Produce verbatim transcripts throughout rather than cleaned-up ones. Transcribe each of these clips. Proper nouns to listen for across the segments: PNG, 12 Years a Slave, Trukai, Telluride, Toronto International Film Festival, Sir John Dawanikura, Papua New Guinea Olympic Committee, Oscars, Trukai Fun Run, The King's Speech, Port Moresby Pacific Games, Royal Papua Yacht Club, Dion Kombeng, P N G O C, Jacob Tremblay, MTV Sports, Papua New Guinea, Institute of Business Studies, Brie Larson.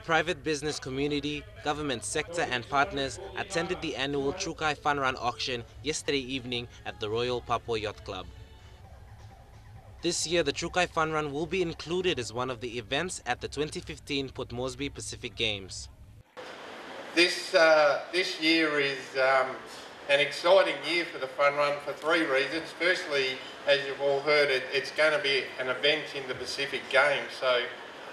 The private business community, government sector and partners attended the annual Trukai Fun Run auction yesterday evening at the Royal Papua Yacht Club. This year, the Trukai Fun Run will be included as one of the events at the twenty fifteen Port Moresby Pacific Games. This, uh, this year is um, an exciting year for the Fun Run for three reasons. Firstly, as you've all heard, it, it's going to be an event in the Pacific Games. So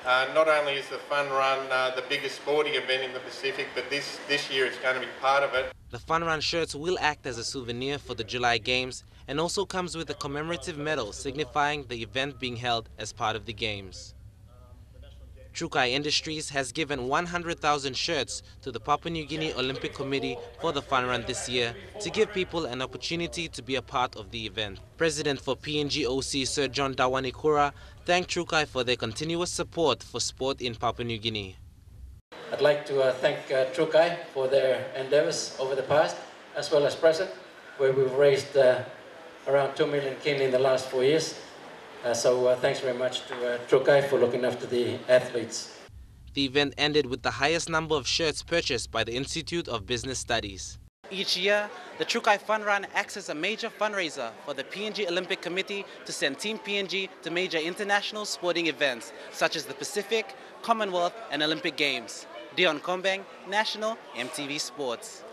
uh, not only is the Fun Run uh, the biggest sporting event in the Pacific, but this, this year it's going to be part of it. The Fun Run shirts will act as a souvenir for the July Games and also comes with a commemorative medal signifying the event being held as part of the Games. Trukai Industries has given one hundred thousand shirts to the Papua New Guinea Olympic Committee for the Fun Run this year to give people an opportunity to be a part of the event. President for P N G O C Sir John Dawanikura thanked Trukai for their continuous support for sport in Papua New Guinea. I'd like to uh, thank uh, Trukai for their endeavors over the past as well as present, where we've raised uh, around two million kina in the last four years. Uh, so uh, thanks very much to uh, Trukai for looking after the athletes. The event ended with the highest number of shirts purchased by the Institute of Business Studies. Each year, the Trukai Fun Run acts as a major fundraiser for the P N G Olympic Committee to send Team P N G to major international sporting events such as the Pacific, Commonwealth and Olympic Games. Dion Kombeng, National M T V Sports.